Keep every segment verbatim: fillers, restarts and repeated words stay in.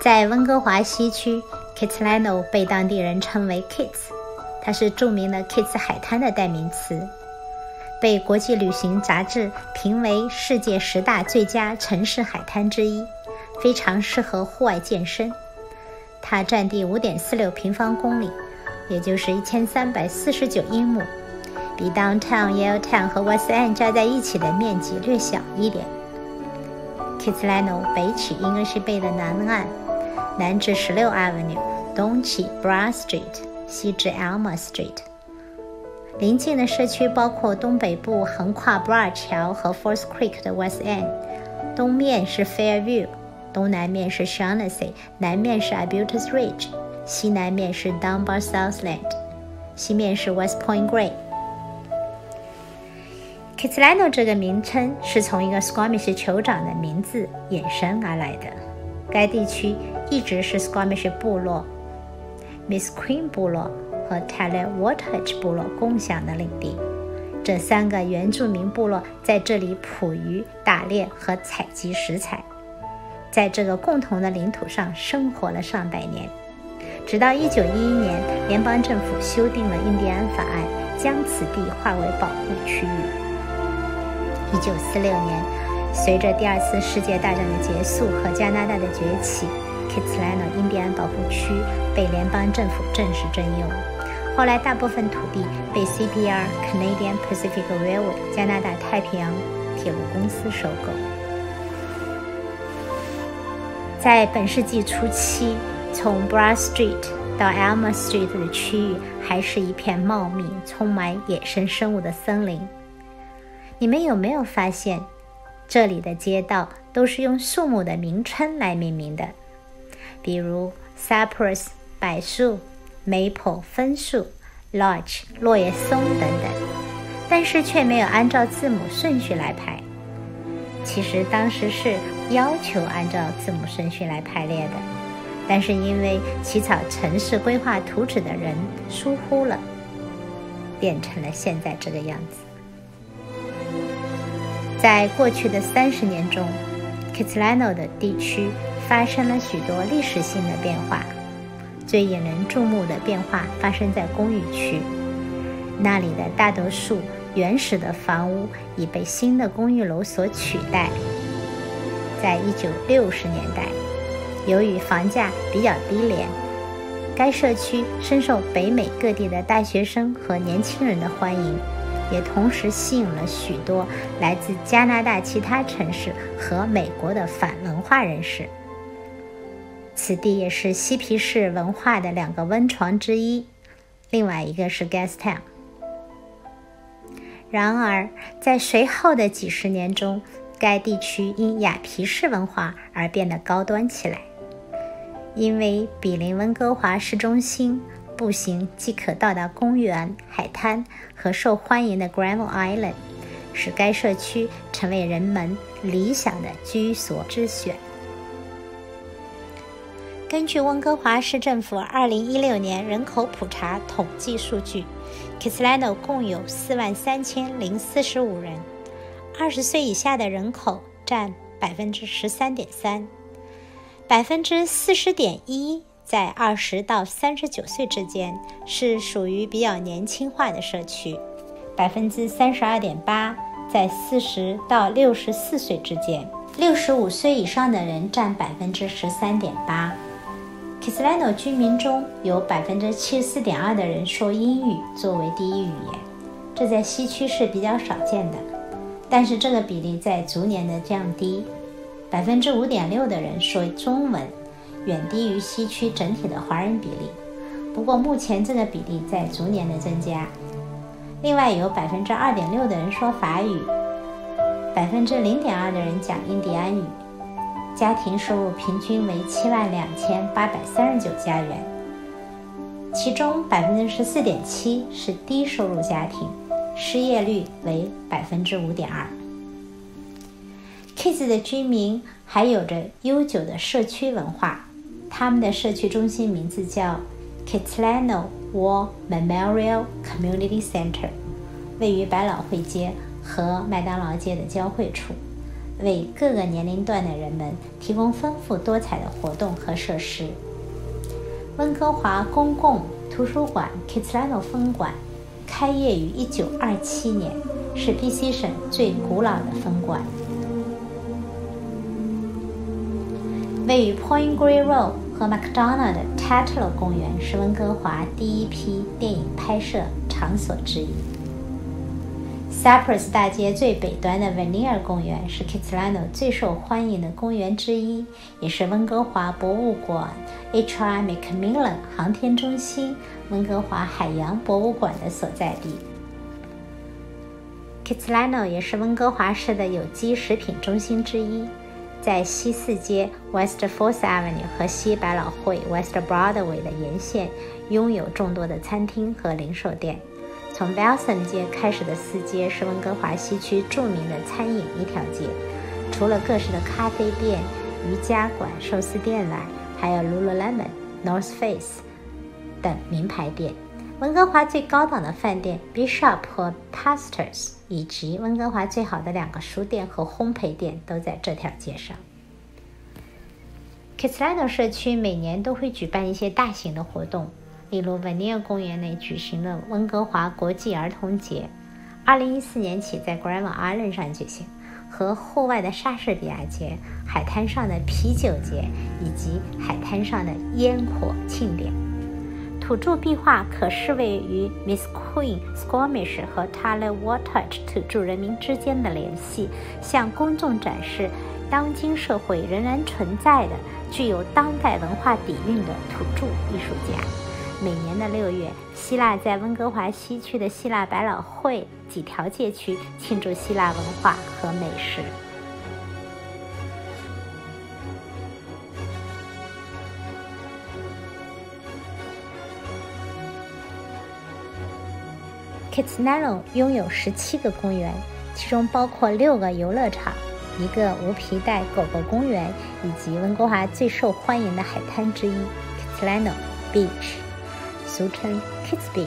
在温哥华西区 ，Kitsilano 被当地人称为 Kits， 它是著名的 Kits 海滩的代名词，被国际旅行杂志评为世界十大最佳城市海滩之一，非常适合户外健身。它占地 五点四六 平方公里，也就是一千三百四十九英亩，比 Downtown、Yaletown 和 West End 加在一起的面积略小一点。Kitsilano 北起 English Bay 的南岸，南至 十六 Avenue， 东起 Burrard Street， 西至 Alma Street。邻近的社区包括东北部横跨 Burrard 桥和 Force Creek 的 West End， 东面是 Fairview， 东南面是 Shaughnessy， 南面是 Arbutus Ridge， 西南面是 Dunbar-Southlands， 西面是 West Point Grey。Kitsilano 这个名称是从一个 Squamish 酋长的名字衍生而来的。该地区一直是 Squamish 部落 Miss Queen 部落和 Tsleil-Waututh 部落共享的领地。这三个原住民部落在这里捕鱼、打猎和采集食材，在这个共同的领土上生活了上百年。直到一九一一年，联邦政府修订了印第安法案，将此地划为保护区域。一九四六年，随着第二次世界大战的结束和加拿大的崛起 ，Kitsilano 印第安保护区被联邦政府正式征用。后来，大部分土地被 C P R Canadian Pacific Railway 加拿大太平洋铁路公司收购。在本世纪初期，从 Burrard Street 到 Alma Street 的区域还是一片茂密、充满野生生物的森林。你们有没有发现，这里的街道都是用树木的名称来命名的，比如 Cypress 柏树、Maple 枫树、Larch 落叶松等等，但是却没有按照字母顺序来排。其实当时是要求按照字母顺序来排列的，但是因为起草城市规划图纸的人疏忽了，变成了现在这个样子。在过去的三十年中 ，Kitsilano 的地区发生了许多历史性的变化。最引人注目的变化发生在公寓区，那里的大多数原始的房屋已被新的公寓楼所取代。在一九六十年代，由于房价比较低廉，该社区深受北美各地的大学生和年轻人的欢迎。也同时吸引了许多来自加拿大其他城市和美国的反文化人士。此地也是嬉皮士文化的两个温床之一，另外一个是 Gastown。然而，在随后的几十年中，该地区因雅皮士文化而变得高端起来，因为比邻温哥华市中心。步行即可到达公园、海滩和受欢迎的 Granville Island， 使该社区成为人们理想的居所之选。根据温哥华市政府二零一六年人口普查统计数据 ，Kitsilano 共有 四万三千零四十五 人， 二十岁以下的人口占 百分之十三点三， 百分之四十点一在二十到三十九岁之间是属于比较年轻化的社区， 百分之三十二点八 在四十到六十四岁之间，六十五岁以上的人占 百分之十三点八。 Kitsilano 居民中有 百分之七十四点二 的人说英语作为第一语言，这在西区是比较少见的，但是这个比例在逐年的降低， 百分之五点六 的人说中文，远低于西区整体的华人比例，不过目前这个比例在逐年的增加。另外有 百分之二点六 的人说法语， 百分之零点二 的人讲印第安语。家庭收入平均为 七万两千八百三十九 加元，其中 百分之十四点七 是低收入家庭，失业率为 百分之五点二。Kits 的居民还有着悠久的社区文化，他们的社区中心名字叫 Kitsilano War Memorial Community Center， 位于百老汇街和麦当劳街的交汇处，为各个年龄段的人们提供丰富多彩的活动和设施。温哥华公共图书馆 Kitsilano 分馆开业于一九二七年，是 B C 省最古老的分馆。位于 Point Grey Road 和 McDonald 的 Tatlow 公园是温哥华第一批电影拍摄场所之一。Supper Street 大街最北端的 Vanier 公园是 Kitsilano 最受欢迎的公园之一，也是温哥华博物馆、H R McMillan 航天中心、温哥华海洋博物馆的所在地。Kitsilano 也是温哥华市的有机食品中心之一。在西四街 West Fourth Avenue 和西百老汇 West Broadway 的沿线，拥有众多的餐厅和零售店。从 Belson 街开始的四街是温哥华西区著名的餐饮一条街，除了各式的咖啡店、瑜伽馆、寿司店外，还有 Lululemon、North Face 等名牌店。温哥华最高档的饭店 Bishop 和 Pastors， 以及温哥华最好的两个书店和烘焙店都在这条街上。Kitsilano 社区每年都会举办一些大型的活动，例如 Vanier 公园内举行了温哥华国际儿童节，二零一四年起在 Granville Island 上举行，和户外的莎士比亚节、海滩上的啤酒节以及海滩上的烟火庆典。土著壁画可是位于 Musqueam、Squamish 和 Tsleil-Waututh 土著人民之间的联系，向公众展示当今社会仍然存在的具有当代文化底蕴的土著艺术家。每年的六月，希腊在温哥华西区的希腊百老汇几条街区庆祝希腊文化和美食。Kitsilano 拥有十七个公园，其中包括六个游乐场、一个无皮带狗狗公园，以及温哥华最受欢迎的海滩之一 Kitsilano Beach， 俗称 Kits Beach。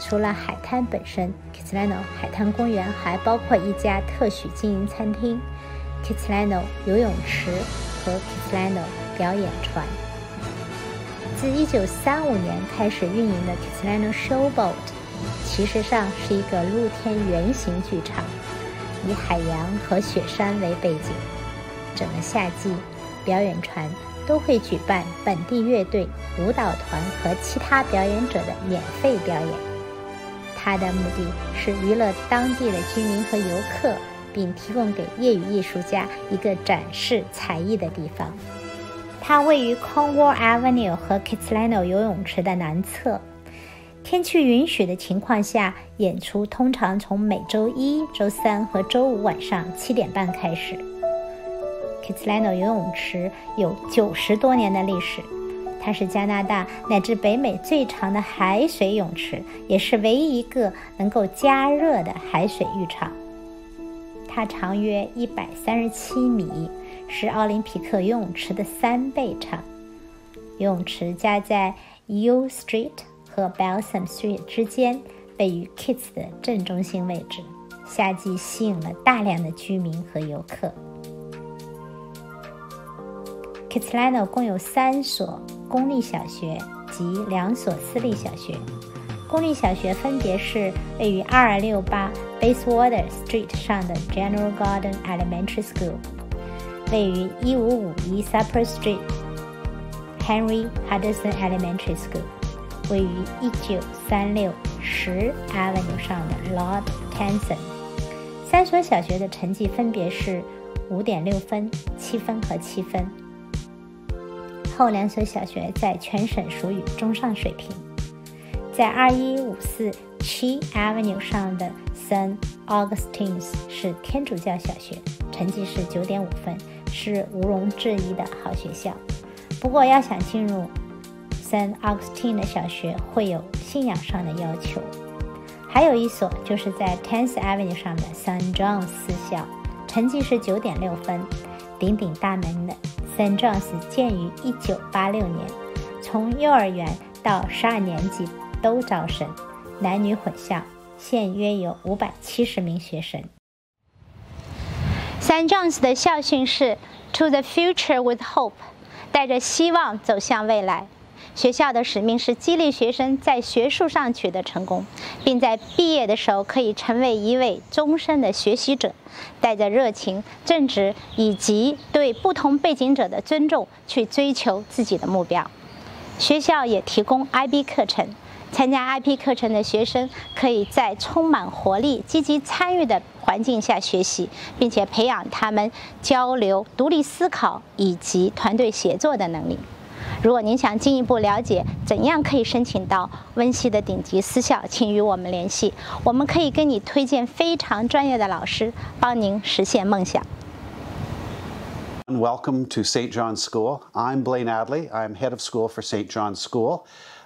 除了海滩本身， Kitsilano 海滩公园还包括一家特许经营餐厅、Kitsilano 游泳池和 Kitsilano 表演船。自一九三五年开始运营的 Kitsilano Showboat其实上是一个露天圆形剧场，以海洋和雪山为背景。整个夏季，表演船都会举办本地乐队、舞蹈团和其他表演者的免费表演。它的目的是娱乐当地的居民和游客，并提供给业余艺术家一个展示才艺的地方。它位于 Cornwall Avenue 和 Kitsilano 游泳池的南侧。天气允许的情况下，演出通常从每周一、周三和周五晚上七点半开始。Kitsilano 游泳池有九十多年的历史，它是加拿大乃至北美最长的海水泳池，也是唯一一个能够加热的海水浴场。它长约一百三十七米，是奥林匹克游泳池的三倍长。游泳池加在 U Street。和 Balsam Street 之间，位于 Kits 的正中心位置，夏季吸引了大量的居民和游客。Kitsilano 共有三所公立小学及两所私立小学，公立小学分别是位于二二六八 Bayswater Street 上的 General Garden Elementary School， 位于一五五一 Supper Street Henry Addison Elementary School。位于一九三六 十 Avenue 上的 Lord Kensington。三所小学的成绩分别是 五点六分、七分和七分。后两所小学在全省属于中上水平。在二一五四 七 Avenue 上的 Saint Augustine's 是天主教小学，成绩是 九点五分，是无容置疑的好学校。不过要想进入Saint Augustine 的小学会有信仰上的要求。还有一所就是在 Tenth Avenue 上的 Saint John's 私校，成绩是 九点六分。鼎鼎大名的 Saint John's 建于一九八六年，从幼儿园到十二年级都招生，男女混校，现约有五百七十名学生。Saint John's 的校训是 To the future with hope， 带着希望走向未来。学校的使命是激励学生在学术上取得成功，并在毕业的时候可以成为一位终身的学习者，带着热情、正直以及对不同背景者的尊重去追求自己的目标。学校也提供 I B 课程。 参加 I P 课程的学生可以在充满活力、积极参与的环境下学习，并且培养他们交流、独立思考以及团队协作的能力。如果您想进一步了解怎样可以申请到温西的顶级私校，请与我们联系，我们可以跟你推荐非常专业的老师，帮您实现梦想。 Welcome to Saint John's School. I'm Blaine Adley. I'm head of school for Saint John's School.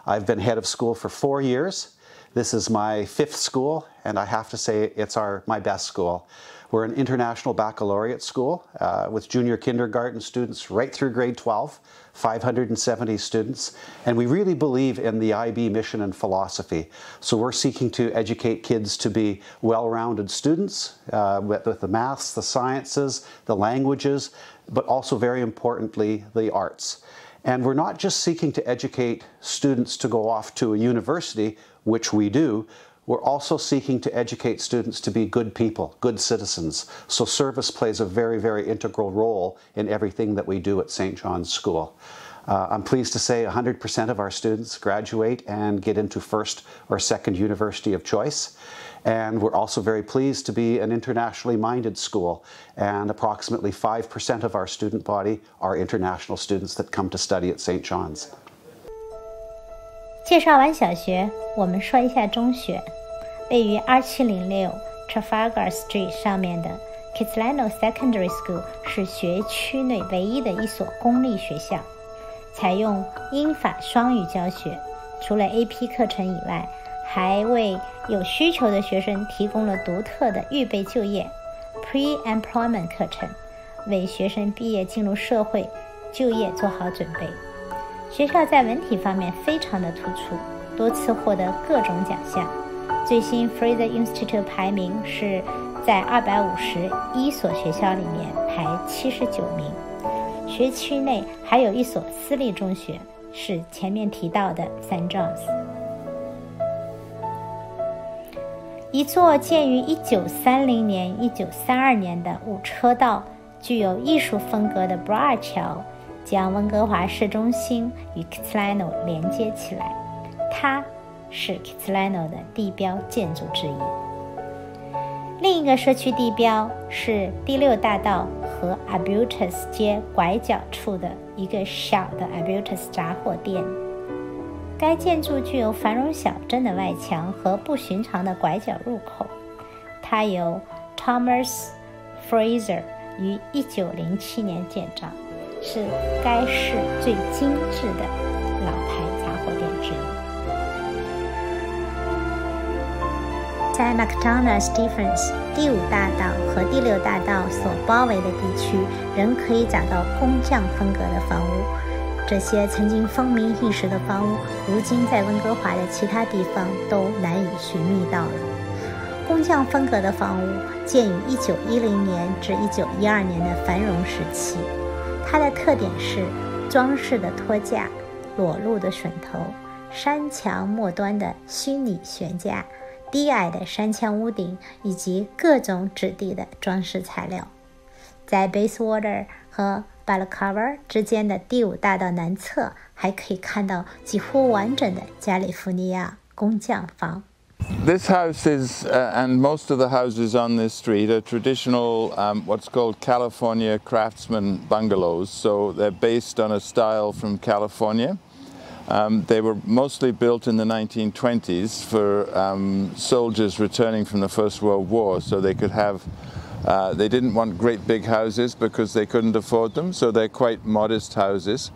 I've been head of school for four years. This is my fifth school, and I have to say it's our, my best school. We're an international baccalaureate school uh, with junior kindergarten students right through grade twelve, five hundred seventy students, and we really believe in the I B mission and philosophy. So we're seeking to educate kids to be well-rounded students uh, with, with the maths, the sciences, the languages, but also very importantly, the arts. And we're not just seeking to educate students to go off to a university, which we do. We're also seeking to educate students to be good people, good citizens. So service plays a very, very integral role in everything that we do at Saint John's School. Uh, I'm pleased to say one hundred percent of our students graduate and get into first or second university of choice. And we're also very pleased to be an internationally minded school. And approximately five percent of our student body are international students that come to study at Saint John's. 介绍完小学，我们说一下中学。位于二七零六 Trafalgar Street 上面的 Kitsilano Secondary School 是学区内唯一的一所公立学校，采用英法双语教学。除了 A P 课程以外， 还为有需求的学生提供了独特的预备就业 （pre-employment 课程），为学生毕业进入社会就业做好准备。学校在文体方面非常的突出，多次获得各种奖项。最新 Fraser Institute 排名是在二百五十一所学校里面排七十九名。学区内还有一所私立中学，是前面提到的 Saint John's。 一座建于一九三零年、一九三二年的五车道、具有艺术风格的 Burrard 桥，将温哥华市中心与 Kitsilano 连接起来。它是 Kitsilano 的地标建筑之一。另一个社区地标是第六大道和 Arbutus 街拐角处的一个小的 Arbutus 杂货店。 该建筑具有繁荣小镇的外墙和不寻常的拐角入口。它由 Thomas Fraser 于一九零七年建造，是该市最精致的老牌杂货店之一。在 McDonald Stephens 第五大道和第六大道所包围的地区，仍可以找到工匠风格的房屋。 这些曾经风靡一时的房屋，如今在温哥华的其他地方都难以寻觅到了。工匠风格的房屋建于一九一零年至一九一二年的繁荣时期，它的特点是装饰的托架、裸露的榫头、山墙末端的虚拟悬架、低矮的山墙屋顶以及各种质地的装饰材料。在 Bayswater 和 Balaclava 之间的第五大道南侧，还可以看到几乎完整的加利福尼亚工匠坊。This house is, uh, and most of the houses on this street are traditional, um, what's called California craftsman bungalows. So they're based on a style from California. Um, they were mostly built in the nineteen twenties for um, soldiers returning from the First World War, so they could have. Uh, they didn't want great big houses because they couldn't afford them, so they're quite modest houses.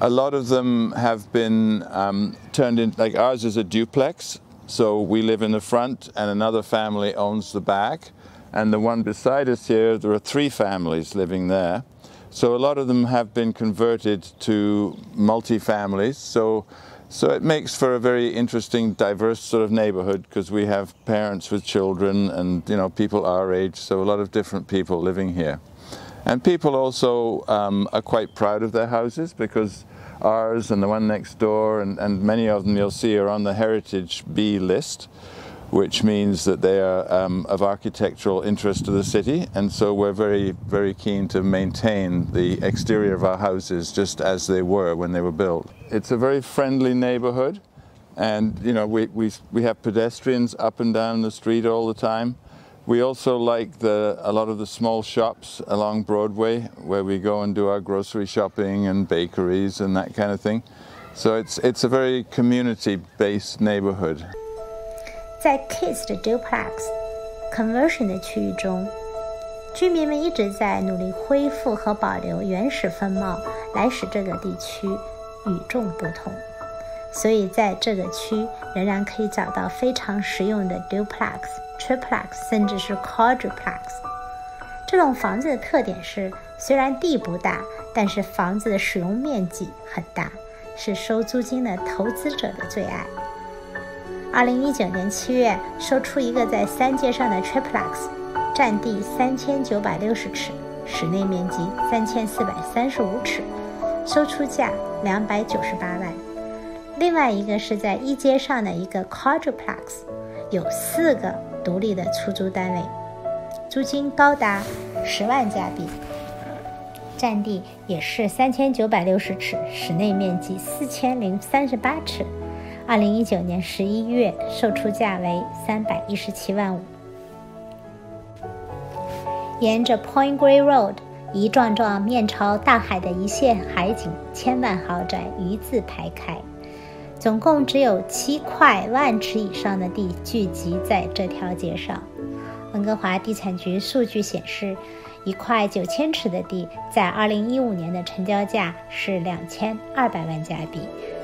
A lot of them have been um, turned in, like ours is a duplex, so we live in the front and another family owns the back. And the one beside us here, there are three families living there. So a lot of them have been converted to multi-families. So So it makes for a very interesting, diverse sort of neighborhood, because we have parents with children and, you know, people our age, so a lot of different people living here. And people also um, are quite proud of their houses, because ours and the one next door and, and many of them you'll see are on the Heritage B list, which means that they are um, of architectural interest to the city, and so we're very, very keen to maintain the exterior of our houses just as they were when they were built. It's a very friendly neighborhood, and you know, we, we, we have pedestrians up and down the street all the time. We also like the, a lot of the small shops along Broadway where we go and do our grocery shopping and bakeries and that kind of thing. So it's, it's a very community-based neighborhood. 在 Kids 的 Duplex Conversion 的区域中，居民们一直在努力恢复和保留原始风貌，来使这个地区与众不同。所以在这个区仍然可以找到非常实用的 Duplex、Triplex 甚至是 Quadruplex。这种房子的特点是，虽然地不大，但是房子的使用面积很大，是收租金的投资者的最爱。 二零一九年七月，售出一个在三街上的 triplex， 占地三千九百六十尺，室内面积三千四百三十五尺，售出价两百九十八万。另外一个是在一街上的一个 quadruplex， 有四个独立的出租单位，租金高达十万加币，占地也是三千九百六十尺，室内面积四千零三十八尺。 二零一九年十一月，售出价为三百一十七万五。沿着 Point Grey Road， 一幢幢面朝大海的一线海景千万豪宅一字排开，总共只有七块万尺以上的地聚集在这条街上。温哥华地产局数据显示，一块九千尺的地在二零一五年的成交价是两千二百万加币。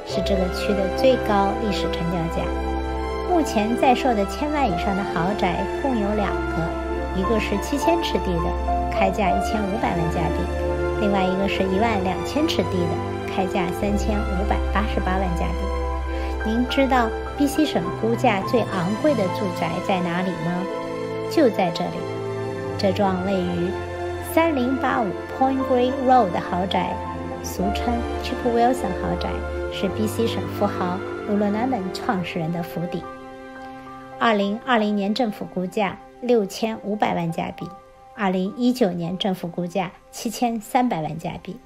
是这个区的最高历史成交价。目前在售的千万以上的豪宅共有两个，一个是七千尺地的，开价一千五百万加币；另外一个是一万两千尺地的，开价三千五百八十八万加币。您知道 B C 省估价最昂贵的住宅在哪里吗？就在这里，这幢位于三零八五 Point Grey Road 的豪宅，俗称 Chick Wilson 豪宅。 是 B C 省富豪卢伦南本创始人的府邸。二零二零年政府估价六千五百万加币，二零一九年政府估价七千三百万加币。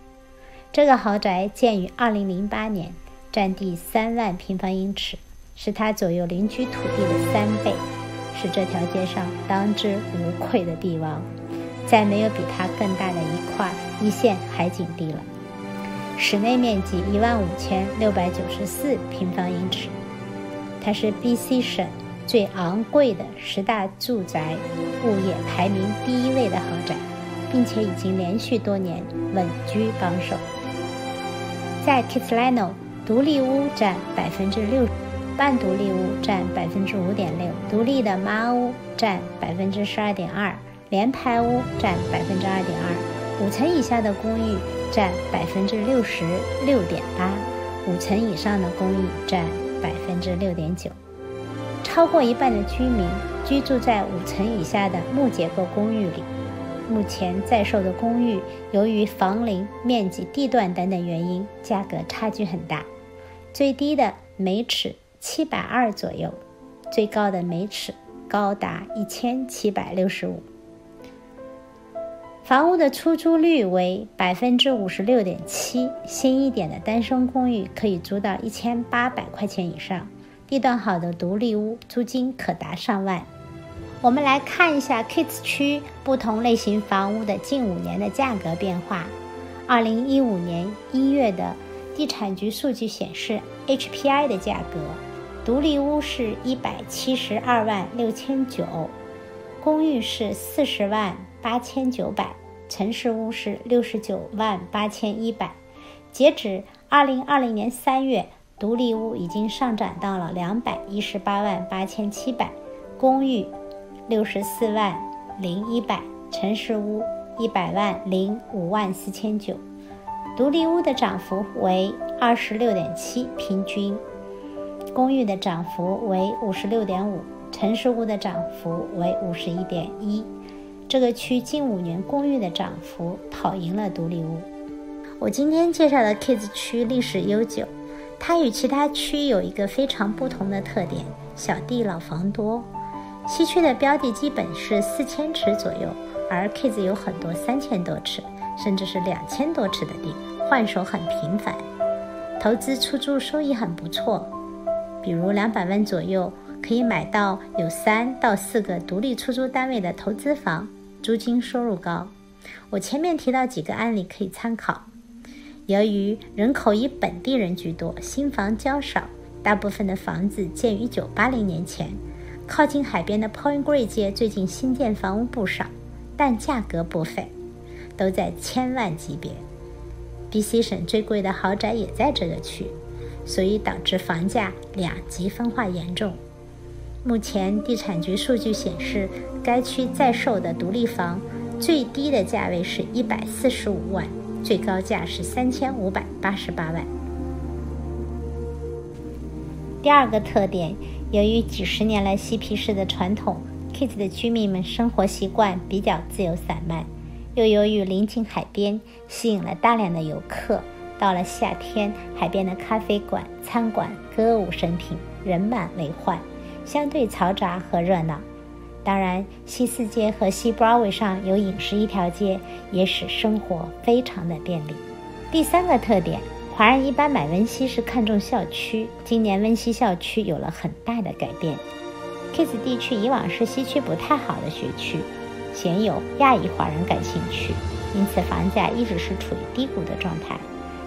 这个豪宅建于二零零八年，占地三万平方英尺，是它左右邻居土地的三倍，是这条街上当之无愧的地王。再没有比它更大的一块一线海景地了。 室内面积一万五千六百九十四平方英尺，它是 B C 省最昂贵的十大住宅物业排名第一位的豪宅，并且已经连续多年稳居榜首。在 Kitsilano， 独立屋占百分之六，半独立屋占百分之五点六，独立的麻屋占百分之十二点二，联排屋占百分之二点二，五层以下的公寓。 占百分之六十六点八，五层以上的公寓占百分之六点九，超过一半的居民居住在五层以下的木结构公寓里。目前在售的公寓，由于房龄、面积、地段等等原因，价格差距很大。最低的每尺七百二左右，最高的每尺高达一千七百六十五。 房屋的出租率为百分之五十六点七，新一点的单身公寓可以租到一千八百块钱以上，地段好的独立屋租金可达上万。我们来看一下 Kids 区不同类型房屋的近五年的价格变化。二零一五年一月的地产局数据显示 ，H P I 的价格，独立屋是一百七十二万六千九，公寓是四十万。 八千九百，城市屋是六十九万八千一百。截止二零二零年三月，独立屋已经上涨到了两百一十八万八千七百，公寓六十四万零一百，城市屋一百万零五万四千九。独立屋的涨幅为 百分之二十六点七 平均，公寓的涨幅为 百分之五十六点五， 城市屋的涨幅为 百分之五十一点一。这个区近五年公寓的涨幅跑赢了独立屋。我今天介绍的 Kids 区历史悠久，它与其他区有一个非常不同的特点：小地老房多。西区的标地基本是四千尺左右，而 Kids 有很多三千多尺，甚至是两千多尺的地，换手很频繁，投资出租收益很不错。比如两百万左右可以买到有三到四个独立出租单位的投资房，租金收入高。我前面提到几个案例可以参考。由于人口以本地人居多，新房较少，大部分的房子建于一九八零年前。靠近海边的 Point Grey 街最近新建房屋不少，但价格不菲，都在千万级别。B C 省最贵的豪宅也在这个区，所以导致房价两极分化严重。目前地产局数据显示，该区在售的独立房最低的价位是一百四十五万，最高价是三千五百八十八万。第二个特点，由于几十年来嬉皮士的传统 ，Kitts 的居民们生活习惯比较自由散漫，又由于临近海边，吸引了大量的游客。到了夏天，海边的咖啡馆、餐馆歌舞升平，人满为患，相对嘈杂和热闹。当然，西四街和西 Broadway 上有饮食一条街，也使生活非常的便利。第三个特点。华人一般买温西是看重校区，今年温西校区有了很大的改变。Kitts 地区以往是西区不太好的学区，鲜有亚裔华人感兴趣，因此房价一直是处于低谷的状态。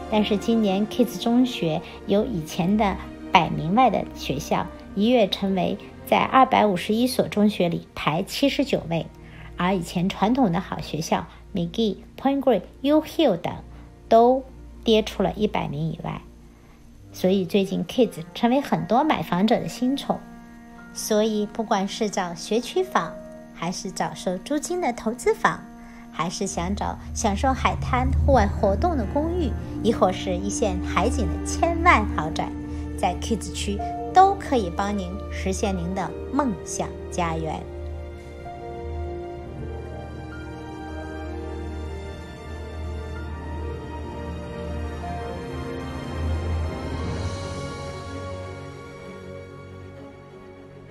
但是今年 Kitts 中学由以前的百名外的学校一跃成为在二百五十一所中学里排七十九位，而以前传统的好学校 McGee、Point Grey、U Hill 等都跌出了一百名以外，所以最近 Kitts 成为很多买房者的新宠。所以不管是找学区房，还是找收租金的投资房，还是想找享受海滩户外活动的公寓，亦或是一线海景的千万豪宅，在 Kitts 区都可以帮您实现您的梦想家园。